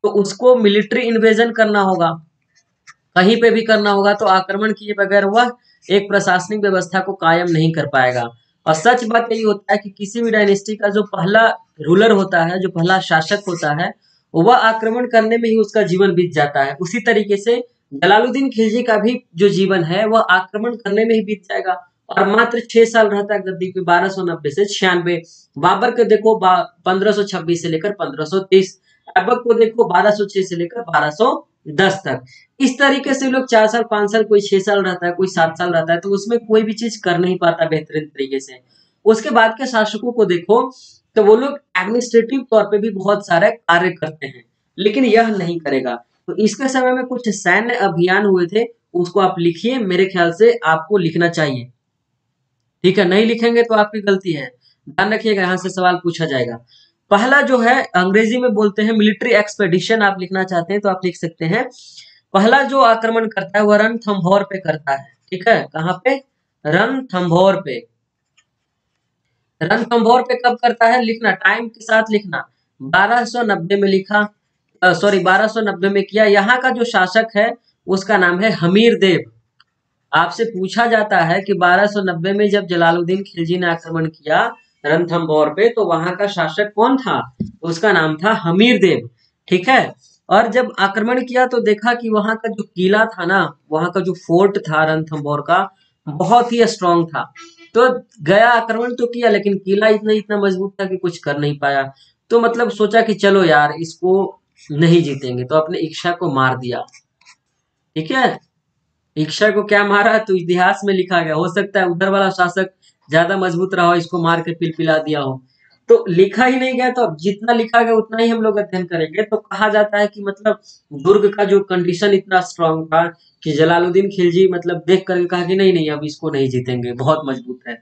तो उसको मिलिट्री इन्वेजन करना होगा, कहीं पे भी करना होगा। तो आक्रमण किए बगैर वह एक प्रशासनिक व्यवस्था को कायम नहीं कर पाएगा। और सच बात यही होता है कि किसी भी डायनेस्टी का जो पहला रूलर होता है, जो पहला शासक होता है, वह आक्रमण करने में ही उसका जीवन बीत जाता है। उसी तरीके से जलालुद्दीन खिलजी का भी जो जीवन है वह आक्रमण करने में ही बीत जाएगा। और मात्र छह साल रहता है गद्दी पे, बारह सौ नब्बे से छियानवे। बाबर को देखो, पंद्रह सौ छब्बीस से लेकर पंद्रह सौ तीस। ऐबक को देखो, बारह सौ छह से लेकर बारह सौ दस तक। इस तरीके से लोग चार साल, पांच साल, कोई छह साल रहता है, कोई सात साल रहता है, तो उसमें कोई भी चीज कर नहीं पाता बेहतरीन तरीके से। उसके बाद के शासकों को देखो तो वो लोग एडमिनिस्ट्रेटिव तौर पे भी बहुत सारे कार्य करते हैं, लेकिन यह नहीं करेगा। तो इसके समय में कुछ सैन्य अभियान हुए थे, उसको आप लिखिए। मेरे ख्याल से आपको लिखना चाहिए, ठीक है। नहीं लिखेंगे तो आपकी गलती है, ध्यान रखिएगा, यहाँ से सवाल पूछा जाएगा। पहला जो है, अंग्रेजी में बोलते हैं मिलिट्री एक्सपेडिशन, आप लिखना चाहते हैं तो आप लिख सकते हैं। पहला जो आक्रमण करता है वह रणथंभौर पे करता है, ठीक है। कहाँ पे? रणथंभौर पे। रणथंभौर पे कब करता है लिखना, टाइम के साथ लिखना। बारह सौ नब्बे में लिखा, सॉरी बारह सौ नब्बे में किया। यहाँ का जो शासक है उसका नाम है हमीर देव। आपसे पूछा जाता है कि बारह सौ नब्बे में जब जलालुद्दीन खिलजी ने आक्रमण किया रणथंभौर पे, तो वहां का शासक कौन था? उसका नाम था हमीर देव, ठीक है। और जब आक्रमण किया तो देखा कि वहां का जो किला था ना, वहां का जो फोर्ट था रणथंभौर का, बहुत ही स्ट्रांग था। तो गया, आक्रमण तो किया, लेकिन किला इतना इतना मजबूत था कि कुछ कर नहीं पाया। तो मतलब सोचा कि चलो यार, इसको नहीं जीतेंगे, तो अपने इच्छा को मार दिया, ठीक है। इच्छा को क्या मारा, तो इतिहास में लिखा गया। हो सकता है उधर वाला शासक ज्यादा मजबूत रहा हो, इसको मार के पिलपिला दिया हो। तो लिखा ही नहीं गया, तो अब जितना लिखा गया उतना ही हम लोग अध्ययन करेंगे। तो कहा जाता है कि मतलब दुर्ग का जो कंडीशन इतना स्ट्रांग था कि जलालुद्दीन खिलजी मतलब देख करके कहा कि नहीं नहीं, अब इसको नहीं जीतेंगे, बहुत मजबूत है।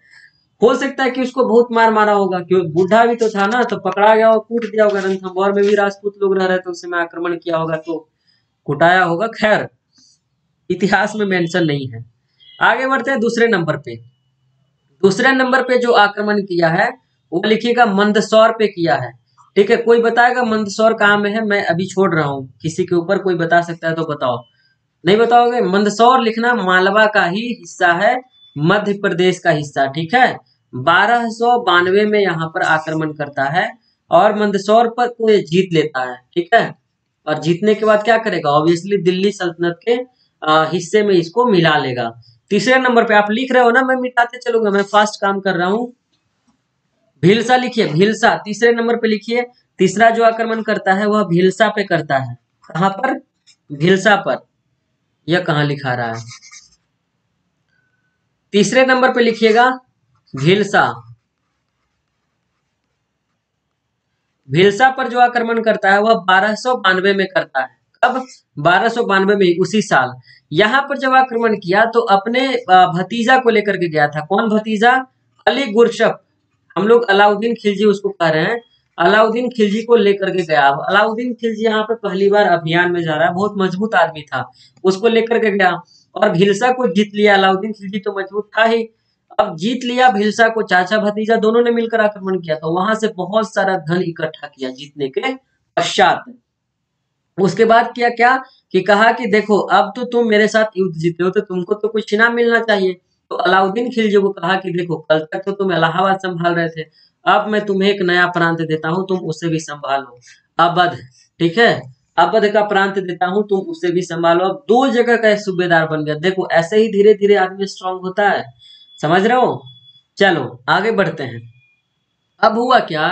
हो सकता है कि उसको बहुत मार मारा होगा, क्योंकि बूढ़ा भी तो था ना, तो पकड़ा गया और कूट दिया होगा। रणथंभौर में भी राजपूत लोग रह रहे थे, उसमें आक्रमण किया होगा तो कुटाया होगा। खैर, इतिहास में मेंशन नहीं है। आगे बढ़ते हैं दूसरे नंबर पे। दूसरे नंबर पे जो आक्रमण किया है वो लिखिएगा मंदसौर पे किया है। ठीक है, कोई बताएगा मंदसौर कहाँ में है, मैं अभी छोड़ रहा हूँ, किसी के ऊपर कोई बता सकता है तो बताओ, नहीं बताओगे। मंदसौर लिखना मालवा का ही हिस्सा है, मध्य प्रदेश का हिस्सा, ठीक है। बारह सौ बानवे में यहाँ पर आक्रमण करता है और मंदसौर पर को जीत लेता है, ठीक है। और जीतने के बाद क्या करेगा, ऑब्वियसली दिल्ली सल्तनत के हिस्से में इसको मिला लेगा। तीसरे नंबर पे आप लिख रहे हो ना, मैं मिटाते चलूंगा, मैं फास्ट काम कर रहा हूँ। भीलसा लिखिए, भीलसा तीसरे नंबर पे लिखिए। तीसरा जो आक्रमण करता है वह भीलसा पे करता है। कहाँ पर? भीलसा पर। यह कहाँ लिखा रहा है? तीसरे नंबर पे लिखिएगा भीलसा। भीलसा पर जो आक्रमण करता है वह बारह सौ बानवे में करता है। कब? बारह सौ बानवे में, उसी साल। यहाँ पर जब आक्रमण किया तो अपने भतीजा को लेकर के गया था। कौन भतीजा? अली गुरशप, हम लोग अलाउद्दीन खिलजी उसको कह रहे हैं, अलाउद्दीन खिलजी को लेकर के गया। अब अलाउद्दीन खिलजी यहाँ पर पहली बार अभियान में जा रहा है, बहुत मजबूत आदमी था, उसको लेकर के गया और भीलसा को जीत लिया। अलाउद्दीन खिलजी तो मजबूत था ही, अब जीत लिया भीलसा को। चाचा भतीजा दोनों ने मिलकर आक्रमण किया तो वहां से बहुत सारा धन इकट्ठा किया जीतने के पश्चात। उसके बाद किया क्या कि कहा कि देखो अब तो तुम मेरे साथ युद्ध जीते हो तो तुमको तो कुछ इनाम मिलना चाहिए। तो अलाउद्दीन खिलजी को कहा कि देखो कल तक तो तुम इलाहाबाद संभाल रहे थे, अब मैं तुम्हें एक नया प्रांत देता हूँ, तुम उसे भी संभालो, अवध, ठीक है। अवध का प्रांत देता हूँ, तुम उसे भी संभालो। अब दो जगह का सूबेदार बन गया। देखो ऐसे ही धीरे धीरे आदमी स्ट्रांग होता है, समझ रहे हो। चलो आगे बढ़ते हैं। अब हुआ क्या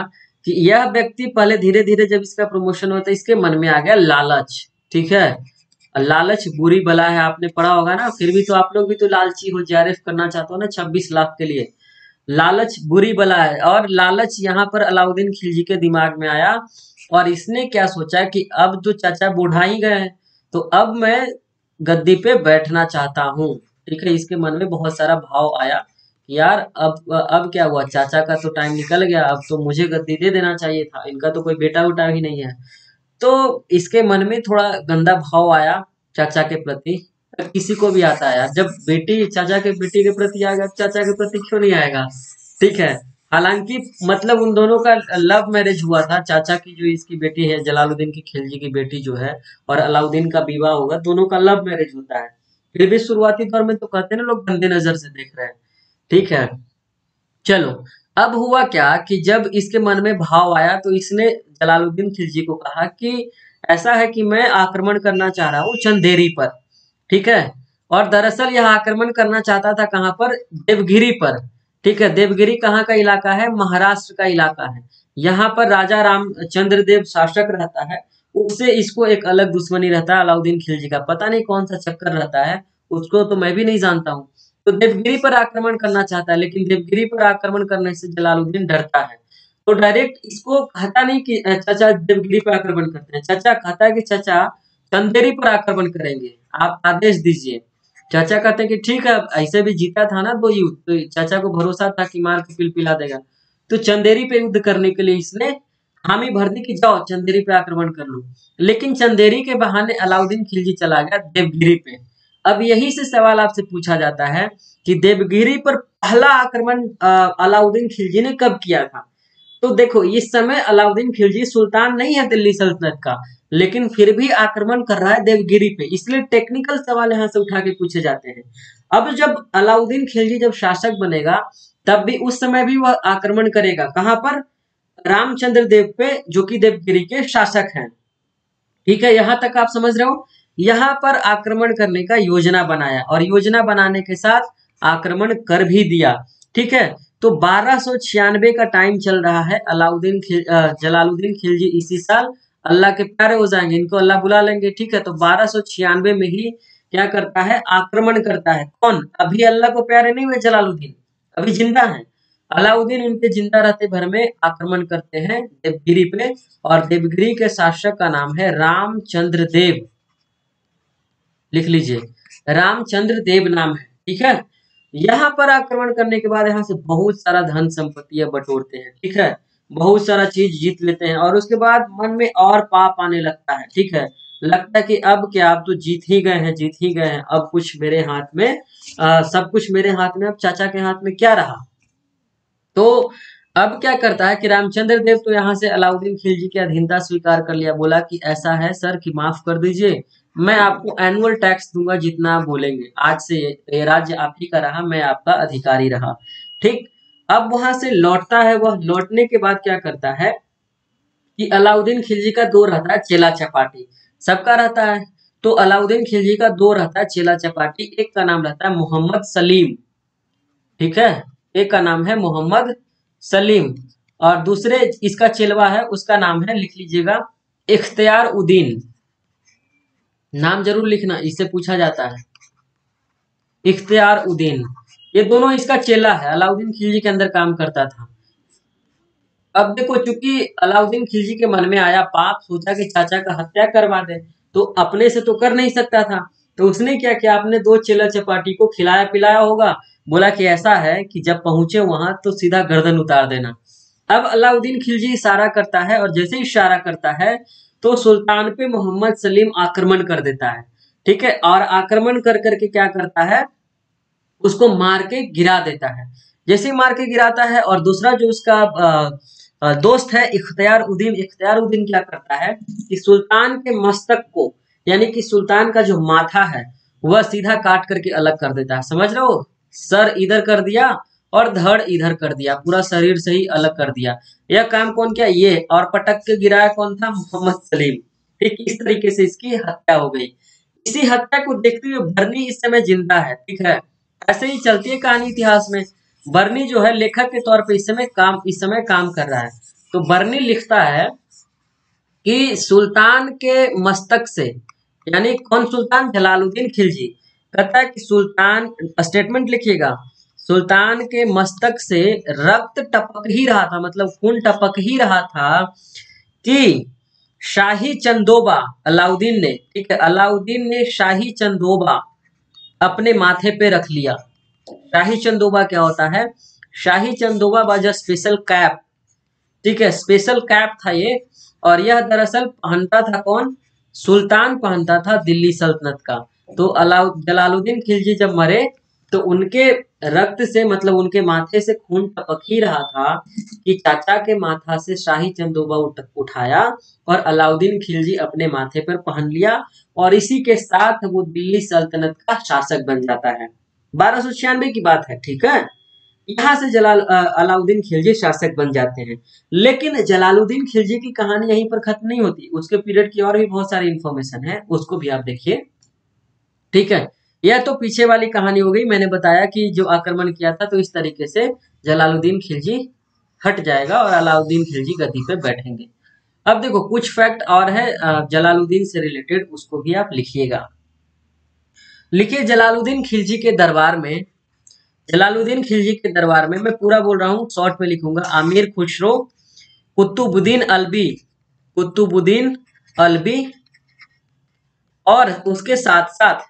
कि यह व्यक्ति पहले धीरे धीरे जब इसका प्रमोशन होता है इसके मन में आ गया लालच, ठीक है। लालच बुरी बला है, आपने पढ़ा होगा ना, फिर भी तो आप लोग भी तो लालची हो, जेआरएफ करना चाहते हो ना छब्बीस लाख के लिए। लालच बुरी बला है और लालच यहाँ पर अलाउद्दीन खिलजी के दिमाग में आया और इसने क्या सोचा कि अब तो चाचा बूढ़ा ही गए हैं तो अब मैं गद्दी पे बैठना चाहता हूँ, ठीक है। इसके मन में बहुत सारा भाव आया, यार अब अब क्या हुआ, चाचा का तो टाइम निकल गया, अब तो मुझे गद्दी दे देना चाहिए था, इनका तो कोई बेटा उठा ही नहीं है। तो इसके मन में थोड़ा गंदा भाव आया चाचा के प्रति, किसी को भी आता है जब बेटी चाचा के बेटी के प्रति आएगा चाचा के प्रति क्यों नहीं आएगा, ठीक है। हालांकि मतलब उन दोनों का लव मैरिज हुआ था, चाचा की जो इसकी बेटी है जलालुद्दीन की खिलजी की बेटी जो है और अलाउद्दीन का विवाह होगा, दोनों का लव मैरिज होता है, फिर भी शुरुआती दौर में तो कहते हैं ना लोग गंदे नजर से देख रहे हैं, ठीक है। चलो अब हुआ क्या कि जब इसके मन में भाव आया तो इसने जलालुद्दीन खिलजी को कहा कि ऐसा है कि मैं आक्रमण करना चाह रहा हूँ चंदेरी पर, ठीक है। और दरअसल यह आक्रमण करना चाहता था कहाँ पर? देवगिरी पर, ठीक है। देवगिरी कहाँ का इलाका है? महाराष्ट्र का इलाका है। यहाँ पर राजा रामचंद्र देव शासक रहता है, उससे इसको एक अलग दुश्मनी रहता है अलाउद्दीन खिलजी का, पता नहीं कौन सा चक्कर रहता है उसको तो मैं भी नहीं जानता हूँ। तो देवगिरी पर आक्रमण करना चाहता है, लेकिन देवगिरी पर आक्रमण करने से जलालुद्दीन डरता है तो डायरेक्ट इसको कहता नहीं कि चाचा देवगिरी पर आक्रमण करते हैं, चाचा कहता है कि चाचा चंदेरी पर आक्रमण करेंगे, आप आदेश दीजिए। चाचा कहते हैं कि ठीक है, ऐसे भी जीता था ना दो युद्ध, तो चाचा को भरोसा था कि मार के पिल पिला देगा। तो चंदेरी पे युद्ध करने के लिए इसने हामी भर दी कि जाओ चंदेरी पे आक्रमण कर लो, लेकिन चंदेरी के बहाने अलाउद्दीन खिलजी चला गया देवगिरी पे। अब यही से सवाल आपसे पूछा जाता है कि देवगिरी पर पहला आक्रमण अलाउद्दीन खिलजी ने कब किया था? तो देखो इस समय अलाउद्दीन खिलजी सुल्तान नहीं है दिल्ली सल्तनत का, लेकिन फिर भी आक्रमण कर रहा है देवगिरी पे, इसलिए टेक्निकल सवाल यहाँ से उठा के पूछे जाते हैं। अब जब अलाउद्दीन खिलजी जब शासक बनेगा तब भी उस समय भी वह आक्रमण करेगा कहाँ पर? रामचंद्र देव पे, जो कि देवगिरी के शासक हैं, ठीक है। यहाँ तक आप समझ रहे हो। यहाँ पर आक्रमण करने का योजना बनाया और योजना बनाने के साथ आक्रमण कर भी दिया, ठीक है। तो बारह सौ छियानवे का टाइम चल रहा है, अलाउद्दीन खिल जलालुद्दीन खिलजी इसी साल अल्लाह के प्यारे हो जाएंगे, इनको अल्लाह बुला लेंगे, ठीक है। तो बारह सौ छियानवे में ही क्या करता है? आक्रमण करता है। कौन? अभी अल्लाह को प्यारे नहीं हुए जलालुद्दीन, अभी जिंदा है। अलाउद्दीन उनके जिंदा रहते भर में आक्रमण करते हैं देवगिरी पे और देवगिरी के शासक का नाम है रामचंद्र देव, लिख लीजिए रामचंद्र देव नाम है, ठीक है। यहाँ पर आक्रमण करने के बाद यहाँ से बहुत सारा धन संपत्ति बटोरते हैं, ठीक है, बहुत सारा चीज जीत लेते हैं और उसके बाद मन में और पाप आने लगता है, ठीक है। लगता है कि अब क्या, आप तो जीत ही गए हैं जीत ही गए हैं अब कुछ मेरे हाथ में आ, सब कुछ मेरे हाथ में, अब चाचा के हाथ में क्या रहा। तो अब क्या करता है कि रामचंद्र देव तो यहाँ से अलाउद्दीन खिलजी की अधीनता स्वीकार कर लिया, बोला कि ऐसा है सर कि माफ कर दीजिए, मैं आपको एनुअल टैक्स दूंगा जितना आप बोलेंगे, आज से ये राज्य आप ही का रहा, मैं आपका अधिकारी रहा। ठीक, अब वहां से लौटता है। वह लौटने के बाद क्या करता है कि अलाउद्दीन खिलजी का दो रहता है चेला चपाटी, सबका रहता है। तो अलाउद्दीन खिलजी का दो रहता है चेला चपाटी, एक का नाम रहता है मोहम्मद सलीम, ठीक है, एक का नाम है मोहम्मद सलीम, और दूसरे इसका चेलवा है उसका नाम है, लिख लीजिएगा, इख्तियारउद्दीन। नाम जरूर लिखना, इससे पूछा जाता है, इख्तियारउद्दीन। ये दोनों इसका चेला है, अलाउद्दीन खिलजी के अंदर काम करता था। अब देखो, चूंकि अलाउद्दीन खिलजी के मन में आया पाप, सोचा कि चाचा का हत्या करवा दे, तो अपने से तो कर नहीं सकता था, तो उसने क्या किया, अपने दो चेला चपाटी को खिलाया पिलाया होगा, बोला कि ऐसा है कि जब पहुंचे वहां तो सीधा गर्दन उतार देना। अब अलाउद्दीन खिलजी इशारा करता है, और जैसे ही इशारा करता है तो सुल्तान पे मोहम्मद सलीम आक्रमण कर देता है, ठीक है, और आक्रमण कर करके क्या करता है, उसको मार के गिरा देता है। जैसे ही मार के गिराता है, और दूसरा जो उसका दोस्त है इख्तियारउद्दीन, इख्तियारउद्दीन क्या करता है कि सुल्तान के मस्तक को, यानी कि सुल्तान का जो माथा है वह सीधा काट करके अलग कर देता है। समझ रहे हो, सर इधर कर दिया और धड़ इधर कर दिया, पूरा शरीर से ही अलग कर दिया। यह काम कौन किया, ये, और पटक के गिराया कौन था, मोहम्मद सलीम। ठीक, इस तरीके से इसकी हत्या हो गई। इसी हत्या को देखते हुए बर्नी इस समय जिंदा है, ठीक है, ऐसे ही चलती है कहानी इतिहास में। बर्नी जो है लेखक के तौर पे इस समय काम इस समय काम कर रहा है। तो बर्नी लिखता है कि सुल्तान के मस्तक से, यानी कौन सुल्तान, जलालुद्दीन खिलजी, कहता है कि सुल्तान, स्टेटमेंट लिखिएगा, सुल्तान के मस्तक से रक्त टपक ही रहा था, मतलब खून टपक ही रहा था कि शाही चंदोबा, अलाउद्दीन ने, ठीक है, अलाउद्दीन ने शाही चंदोबा अपने माथे पे रख लिया। शाही चंदोबा क्या होता है, शाही चंदोबा वाज अ स्पेशल कैप, ठीक है, स्पेशल कैप था ये, और यह दरअसल पहनता था कौन, सुल्तान पहनता था दिल्ली सल्तनत का। तो अलाउ जलालुद्दीन खिलजी जब मरे तो उनके रक्त से, मतलब उनके माथे से खून टपक ही रहा था कि चाचा के माथा से शाही चंदोबा उठाया और अलाउद्दीन खिलजी अपने माथे पर पहन लिया, और इसी के साथ वो दिल्ली सल्तनत का शासक बन जाता है। बारह सौ छियानवे की बात है, ठीक है, यहाँ से जलाल अलाउद्दीन खिलजी शासक बन जाते हैं। लेकिन जलालुद्दीन खिलजी की कहानी यहीं पर खत्म नहीं होती, उसके पीरियड की और भी बहुत सारी इंफॉर्मेशन है, उसको भी आप देखिए, ठीक है। यह तो पीछे वाली कहानी हो गई, मैंने बताया कि जो आक्रमण किया था। तो इस तरीके से जलालुद्दीन खिलजी हट जाएगा और अलाउद्दीन खिलजी गद्दी पर बैठेंगे। अब देखो, कुछ फैक्ट और है जलालुद्दीन से रिलेटेड, उसको भी आप लिखिएगा। लिखिए, जलालुद्दीन खिलजी के दरबार में, जलालुद्दीन खिलजी के दरबार में, मैं पूरा बोल रहा हूँ, शॉर्ट में लिखूंगा, अमीर खुसरो, कुतुबुद्दीन अलबी, कुतुबुद्दीन अलबी और उसके साथ साथ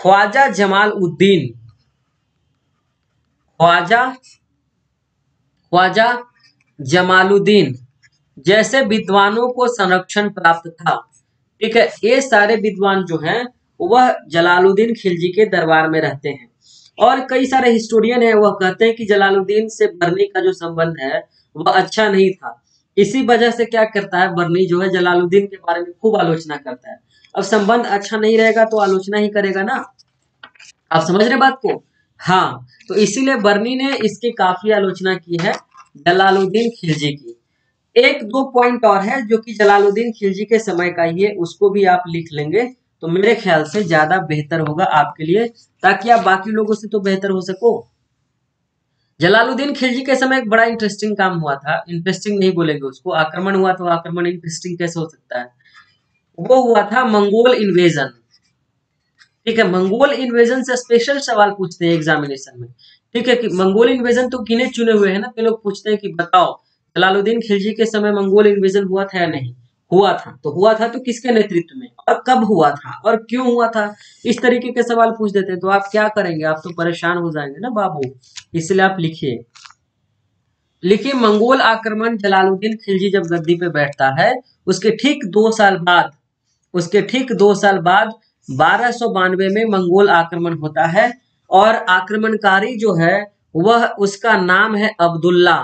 ख्वाजा जमालुद्दीन, ख्वाजा ख्वाजा जमालुद्दीन जैसे विद्वानों को संरक्षण प्राप्त था, ठीक है। ये सारे विद्वान जो हैं वह जलालुद्दीन खिलजी के दरबार में रहते हैं, और कई सारे हिस्टोरियन हैं वह कहते हैं कि जलालुद्दीन से बर्नी का जो संबंध है वह अच्छा नहीं था, इसी वजह से क्या करता है बर्नी जो है जलालुद्दीन के बारे में खूब आलोचना करता है। अब संबंध अच्छा नहीं रहेगा तो आलोचना ही करेगा ना, आप समझ रहे बात को, हाँ, तो इसीलिए बर्नी ने इसकी काफी आलोचना की है जलालुद्दीन खिलजी की। एक दो पॉइंट और है जो कि जलालुद्दीन खिलजी के समय का ही है, उसको भी आप लिख लेंगे तो मेरे ख्याल से ज्यादा बेहतर होगा आपके लिए, ताकि आप बाकी लोगों से तो बेहतर हो सको। जलालुद्दीन खिलजी के समय एक बड़ा इंटरेस्टिंग काम हुआ था, इंटरेस्टिंग नहीं बोलेंगे उसको, आक्रमण हुआ तो आक्रमण इंटरेस्टिंग कैसे हो सकता है, वो हुआ था मंगोल इन्वेजन, ठीक है। मंगोल इन्वेजन से स्पेशल सवाल पूछते हैं एग्जामिनेशन में, ठीक है, कि मंगोल इन्वेजन तो गिने चुने हुए हैं ना, तो लोग पूछते हैं कि बताओ जलालुद्दीन खिलजी के समय मंगोल इन्वेजन हुआ था या नहीं, हुआ था, तो हुआ था तो किसके नेतृत्व में, और कब हुआ था, और क्यों हुआ था, इस तरीके के सवाल पूछ देते हैं। तो आप क्या करेंगे, आप तो परेशान हो जाएंगे ना बाबू, इसलिए आप लिखिए, लिखिए मंगोल आक्रमण। जलालुद्दीन खिलजी जब गद्दी पे बैठता है उसके ठीक दो साल बाद उसके ठीक दो साल बाद बारह सौ बानवे में मंगोल आक्रमण होता है, और आक्रमणकारी जो है वह, उसका नाम है अब्दुल्ला,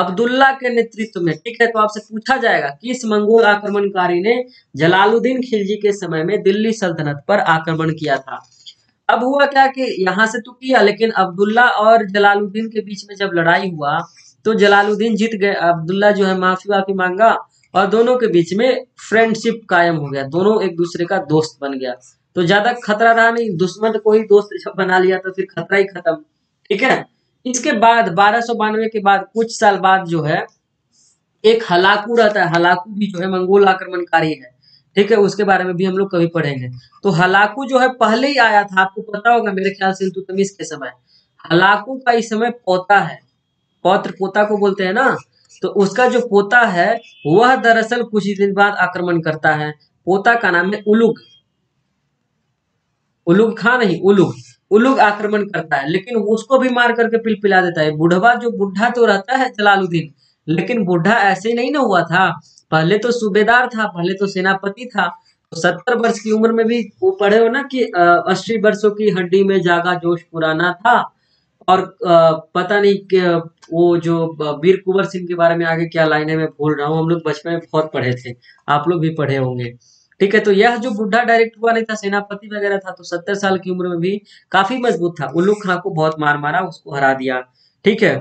अब्दुल्ला के नेतृत्व में। ठीक है, तो आपसे पूछा जाएगा किस मंगोल आक्रमणकारी ने जलालुद्दीन खिलजी के समय में दिल्ली सल्तनत पर आक्रमण किया था। अब हुआ क्या कि यहाँ से तो किया, लेकिन अब्दुल्ला और जलालुद्दीन के बीच में जब लड़ाई हुआ तो जलालुद्दीन जीत गए। अब्दुल्ला जो है माफी वाफी मांगा और दोनों के बीच में फ्रेंडशिप कायम हो गया, दोनों एक दूसरे का दोस्त बन गया। तो ज्यादा खतरा रहा नहीं, दुश्मन को ही दोस्त जब बना लिया तो फिर खतरा ही खत्म। ठीक है, इसके बाद बारह सौ बानवे के बाद कुछ साल बाद जो है एक हलाकू रहता है, हलाकू भी जो है मंगोल आक्रमणकारी है। ठीक है, उसके बारे में भी हम लोग कभी पढ़ेंगे। तो हलाकू जो है पहले ही आया था, आपको पता होगा मेरे ख्याल से इल्तुतमिश के समय। हलाकू का इस समय पोता है, पौत्र पोता को बोलते हैं ना, तो उसका जो पोता है वह दरअसल कुछ ही दिन बाद आक्रमण करता है। पोता का नाम है उलुग, उलुग खान नहीं उलुग उलुग आक्रमण करता है, लेकिन उसको भी मार करके पिलपिला देता है। बुढ़वा जो बुढ़ा तो रहता है जलालुद्दीन, लेकिन बुढ़ा ऐसे नहीं ना हुआ था, पहले तो सूबेदार था, पहले तो सेनापति था। तो सत्तर वर्ष की उम्र में भी वो पढ़े हो ना कि अस्सी वर्षों की हड्डी में जागा जोश पुराना था। और पता नहीं कि वो जो वीर कुंवर सिंह के बारे में आगे क्या लाइने में बोल रहा हूँ, हम लोग बचपन में बहुत पढ़े थे, आप लोग भी पढ़े होंगे। ठीक है, तो यह जो बुढ़ा डायरेक्ट हुआ नहीं था, सेनापति वगैरह था, तो सत्तर साल की उम्र में भी काफी मजबूत था। उलुग खान को बहुत मार मारा, उसको हरा दिया। ठीक है,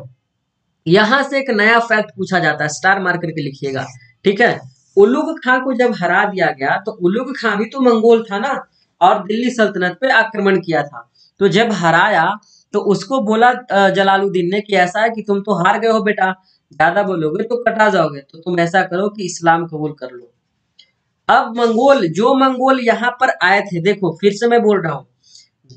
यहाँ से एक नया फैक्ट पूछा जाता है, स्टार मार करके लिखिएगा। ठीक है, उलुग खां को जब हरा दिया गया तो उलुग खां भी तो मंगोल था ना, और दिल्ली सल्तनत पे आक्रमण किया था। तो जब हराया तो उसको बोला जलालुद्दीन ने कि ऐसा है कि तुम तो हार गए हो बेटा, ज्यादा बोलोगे तो कटा जाओगे, तो तुम ऐसा करो कि इस्लाम कबूल कर लो। अब मंगोल, जो मंगोल यहाँ पर आए थे, देखो फिर से मैं बोल रहा हूँ,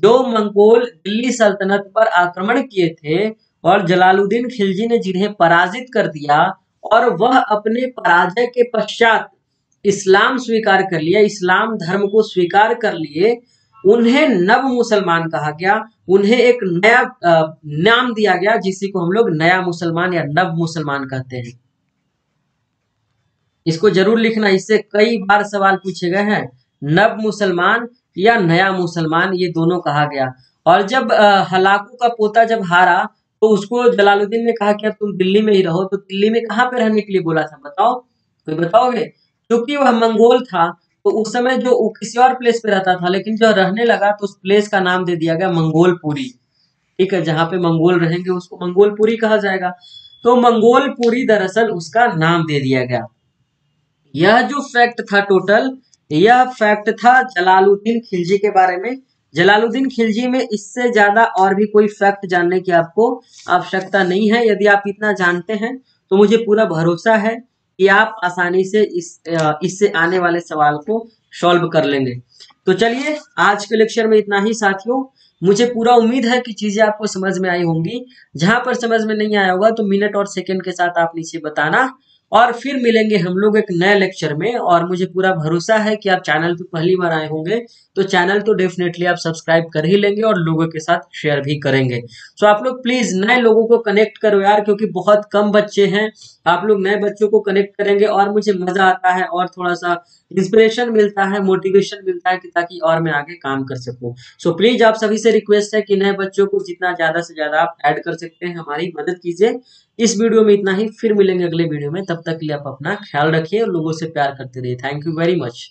जो मंगोल दिल्ली सल्तनत पर आक्रमण किए थे और जलालुद्दीन खिलजी ने जिन्हें पराजित कर दिया और वह अपने पराजय के पश्चात इस्लाम स्वीकार कर लिया, इस्लाम धर्म को स्वीकार कर लिए, उन्हें नव मुसलमान कहा गया, उन्हें एक नया नाम दिया गया जिसी को हम लोग नया मुसलमान या नव मुसलमान कहते हैं। इसको जरूर लिखना, इससे कई बार सवाल पूछे गए हैं। नव मुसलमान या नया मुसलमान, ये दोनों कहा गया। और जब हलाकू का पोता जब हारा तो उसको जलालुद्दीन ने कहा कि तुम दिल्ली में ही रहो, तो दिल्ली में कहाँ पे रहने के लिए बोला था, बताओ, कोई बताओगे? क्योंकि वह मंगोल था तो उस समय जो किसी और प्लेस पे रहता था, लेकिन जो रहने लगा तो उस प्लेस का नाम दे दिया गया मंगोलपुरी। ठीक है, जहाँ पे मंगोल रहेंगे उसको मंगोलपुरी कहा जाएगा। तो मंगोलपुरी दरअसल उसका नाम दे दिया गया। यह जो फैक्ट था टोटल, यह फैक्ट था जलालुद्दीन खिलजी के बारे में। जलालुद्दीन खिलजी में इससे ज्यादा और भी कोई फैक्ट जानने की आपको आवश्यकता नहीं है। यदि आप इतना जानते हैं तो मुझे पूरा भरोसा है कि आप आसानी से इस इससे आने वाले सवाल को सॉल्व कर लेंगे। तो चलिए, आज के लेक्चर में इतना ही साथियों। मुझे पूरा उम्मीद है कि चीजें आपको समझ में आई होंगी। जहां पर समझ में नहीं आया होगा तो मिनट और सेकेंड के साथ आप नीचे बताना, और फिर मिलेंगे हम लोग एक नए लेक्चर में। और मुझे पूरा भरोसा है कि आप चैनल पे पहली बार आए होंगे तो चैनल तो डेफिनेटली आप सब्सक्राइब कर ही लेंगे और लोगों के साथ शेयर भी करेंगे। सो आप लोग प्लीज नए लोगों को कनेक्ट करो यार, क्योंकि बहुत कम बच्चे हैं। आप लोग नए बच्चों को कनेक्ट करेंगे और मुझे मजा आता है और थोड़ा सा इंस्पिरेशन मिलता है, मोटिवेशन मिलता है कि ताकि और मैं आगे काम कर सकूं। सो प्लीज आप सभी से रिक्वेस्ट है कि नए बच्चों को जितना ज्यादा से ज्यादा आप ऐड कर सकते हैं, हमारी मदद कीजिए। इस वीडियो में इतना ही, फिर मिलेंगे अगले वीडियो में। तब तक के लिए आप अपना ख्याल रखिए और लोगों से प्यार करते रहिए। Thank you very much.